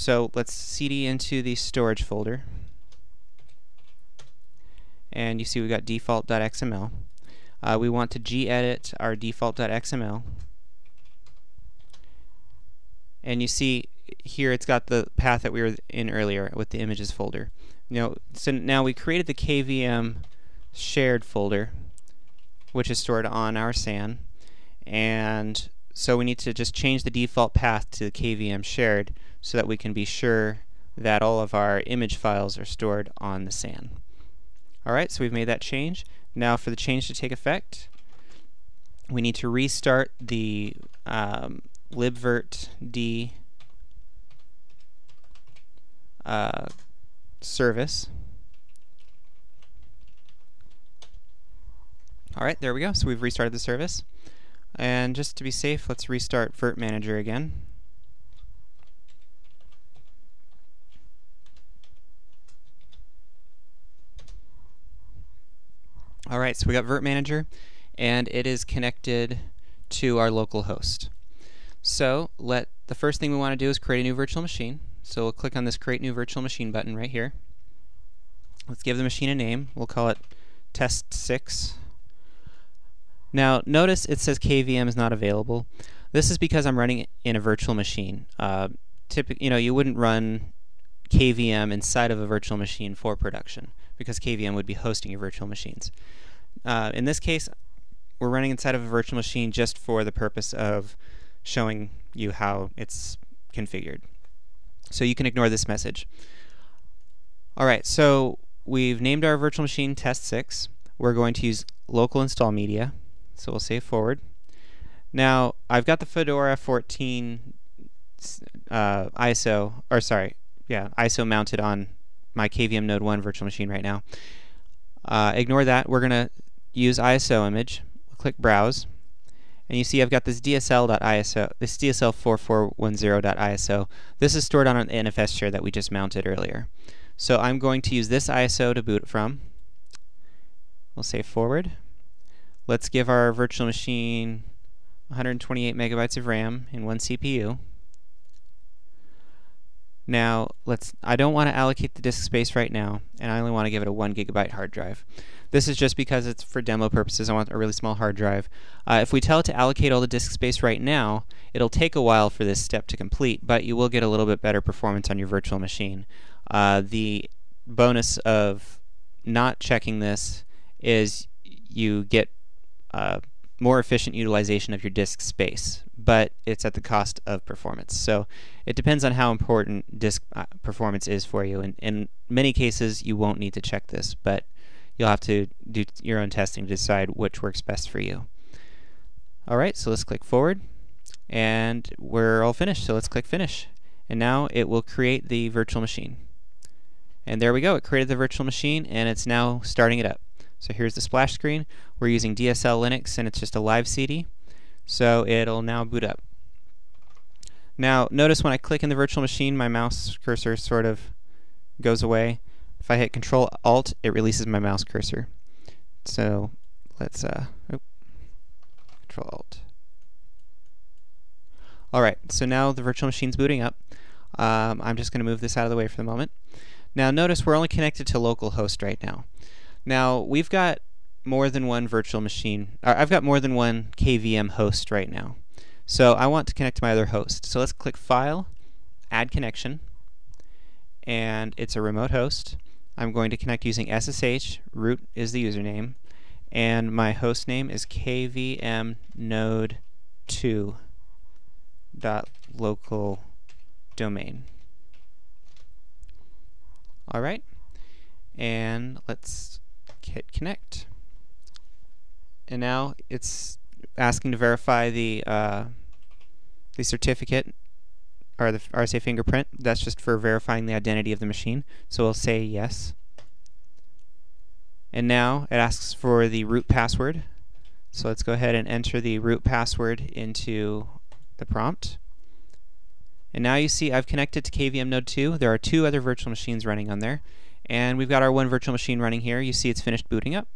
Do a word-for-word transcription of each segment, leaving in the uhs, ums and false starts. So let's cd into the storage folder, and you see we got default.xml. Uh, we want to gedit our default.xml, and you see here it's got the path that we were in earlier with the images folder. Now, so now we created the K V M shared folder, which is stored on our S A N, and so we need to just change the default path to K V M shared so that we can be sure that all of our image files are stored on the S A N. Alright, so we've made that change. Now for the change to take effect, we need to restart the um, libvirtd uh, service. Alright, there we go. So we've restarted the service. And just to be safe, let's restart virt-manager again. Alright, so we got virt-manager, and it is connected to our local host. So let the first thing we want to do is create a new virtual machine. So we'll click on this Create New Virtual Machine button right here. Let's give the machine a name. We'll call it test six. Now notice it says K V M is not available. This is because I'm running in a virtual machine. Uh, typically, you know, you wouldn't run K V M inside of a virtual machine for production, because K V M would be hosting your virtual machines. Uh, in this case, we're running inside of a virtual machine just for the purpose of showing you how it's configured. So you can ignore this message. Alright, so we've named our virtual machine test six. We're going to use local install media. So we'll save forward. Now I've got the Fedora fourteen uh, I S O, or sorry, yeah, I S O mounted on my K V M Node one virtual machine right now. Uh, ignore that. We're going to use I S O image. We'll click Browse, and you see I've got this D S L dot I S O, this D S L four four one zero dot I S O. This is stored on an N F S share that we just mounted earlier. So I'm going to use this I S O to boot from. We'll save forward. Let's give our virtual machine one hundred twenty-eight megabytes of RAM and one C P U. Now, let's. I don't want to allocate the disk space right now, and I only want to give it a one gigabyte hard drive. This is just because it's for demo purposes. I want a really small hard drive. Uh, if we tell it to allocate all the disk space right now, it'll take a while for this step to complete, but you will get a little bit better performance on your virtual machine. Uh, the bonus of not checking this is you get Uh, more efficient utilization of your disk space, but it's at the cost of performance. So it depends on how important disk uh, performance is for you. And in many cases, you won't need to check this, but you'll have to do your own testing to decide which works best for you. Alright, so let's click forward, and we're all finished. So let's click finish, and now it will create the virtual machine. And there we go. It created the virtual machine, and it's now starting it up. So here's the splash screen. We're using D S L Linux, and it's just a live C D, so it'll now boot up. Now notice when I click in the virtual machine, my mouse cursor sort of goes away. If I hit Control Alt, it releases my mouse cursor. So let's uh, oh, Control Alt. Alright, so now the virtual machine's booting up. Um, I'm just going to move this out of the way for the moment. Now notice we're only connected to local host right now. Now we've got more than one virtual machine, or I've got more than one K V M host right now. So I want to connect to my other host. So let's click File, Add Connection, and it's a remote host. I'm going to connect using S S H, root is the username, and my host name is K V M node two dot local domain. Alright, and let's hit connect, and now it's asking to verify the uh, the certificate or the R S A fingerprint. That's just for verifying the identity of the machine, so we'll say yes. And now it asks for the root password, so let's go ahead and enter the root password into the prompt. And now you see I've connected to K V M node two. There are two other virtual machines running on there, and we've got our one virtual machine running here. You see it's finished booting up.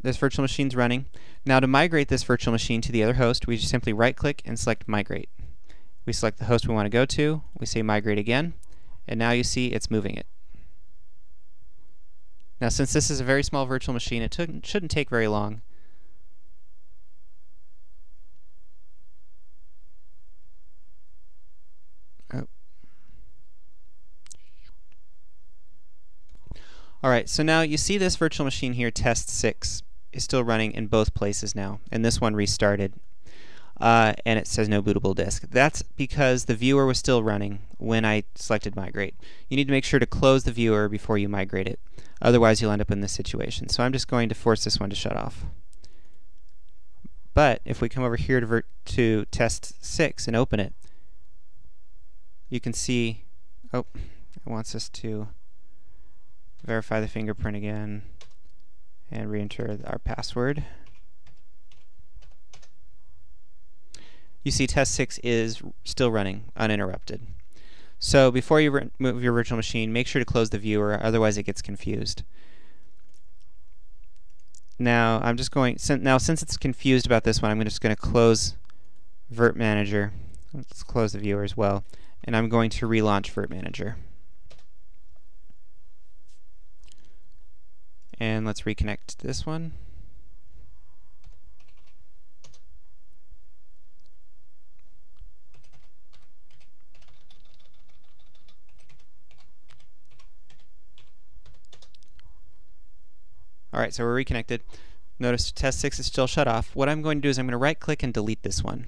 This virtual machine's running. Now to migrate this virtual machine to the other host, we just simply right click and select migrate. We select the host we want to go to, we say migrate again, and now you see it's moving it. Now, since this is a very small virtual machine, it shouldn't take very long. Oh. Alright, so now you see this virtual machine here, test six, is still running in both places now, and this one restarted. Uh, and it says no bootable disk. That's because the viewer was still running when I selected migrate. You need to make sure to close the viewer before you migrate it. Otherwise you'll end up in this situation. So I'm just going to force this one to shut off. But if we come over here to, virt to test six and open it, you can see, oh, it wants us to verify the fingerprint again and re-enter our password. You see test six is still running uninterrupted. So before you move your virtual machine, make sure to close the viewer, otherwise it gets confused. Now I'm just going, sin now since it's confused about this one, I'm just going to close virt-manager. Let's close the viewer as well, and I'm going to relaunch virt-manager. And let's reconnect this one. Alright, so we're reconnected. Notice test six is still shut off. What I'm going to do is I'm going to right click and delete this one.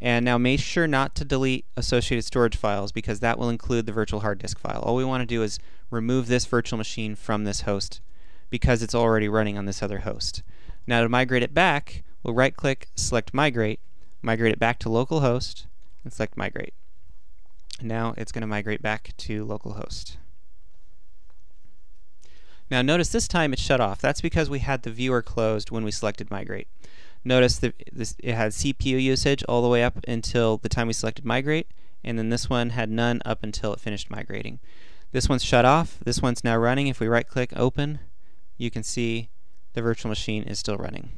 And now make sure not to delete associated storage files, because that will include the virtual hard disk file. All we want to do is remove this virtual machine from this host because it's already running on this other host. Now to migrate it back, we'll right click, select migrate, migrate it back to localhost, and select migrate. Now it's going to migrate back to localhost. Now notice this time it's shut off. That's because we had the viewer closed when we selected migrate. Notice that this, it had C P U usage all the way up until the time we selected migrate, and then this one had none up until it finished migrating. This one's shut off. This one's now running. If we right click open, you can see the virtual machine is still running.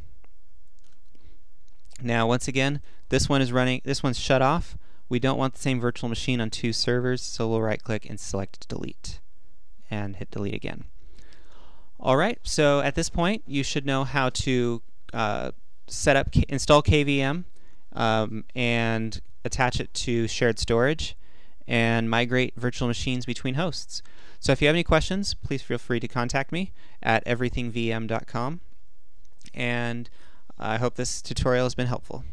Now once again, this one is running, this one's shut off. We don't want the same virtual machine on two servers, so we'll right click and select delete and hit delete again. Alright, so at this point you should know how to uh, set up, install K V M um, and attach it to shared storage and migrate virtual machines between hosts. So if you have any questions, please feel free to contact me at everything v m dot com, and I hope this tutorial has been helpful.